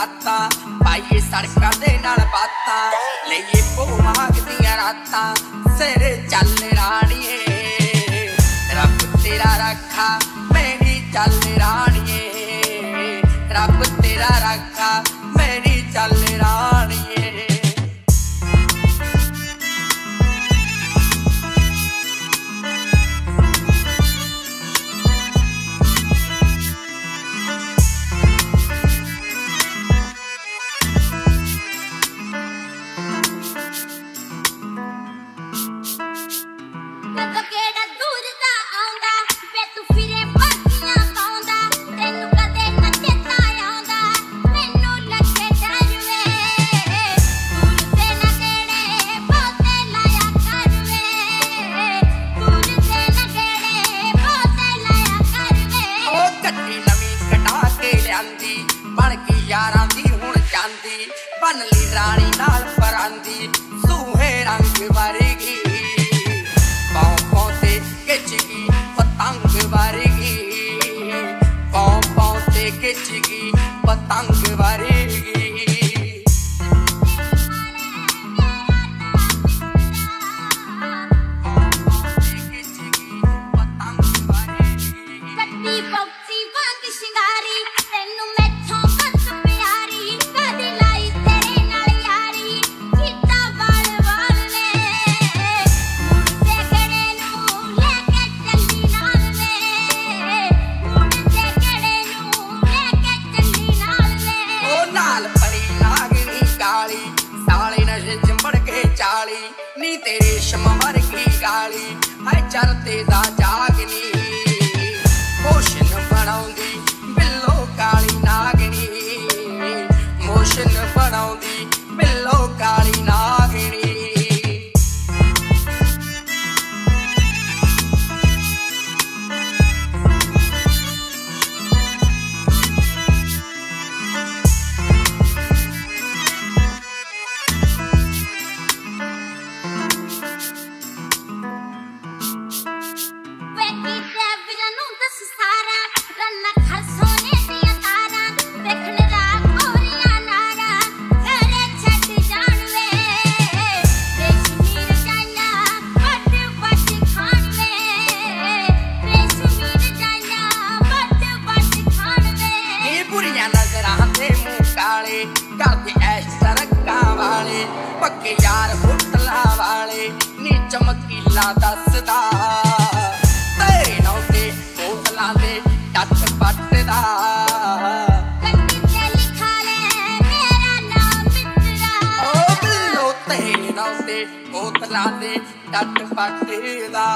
राता पाइए सड़का दे नाल बाता लईए पो माग दिया राता सिरे चल राणिए रब तेरा रखा मेरी चल राणिए रब तेरा रखा मेरी चल राणिए। बनली रानी नाल परांदी सूहे रंग वारेगी पाँव पाँव ते खिचगी पतंग वारेगी पाँव पाँव ते खिचगी पतंग वारेगी। नी तेरे शमर की गाली हर चरते दा जागनी मोशन बनाउंदी बिल्लो काली नागनी मोशन बनाउंदी बिल्लो काली नागनी। पक्के यार होटला वाले नी चमकीला दसदा तेरे नौते होटला दे टच पटदा कंडी ते लिखा ले मेरा नाम बितदा ओ बिल्लो तेरे नौते होटला दे टच पटदा।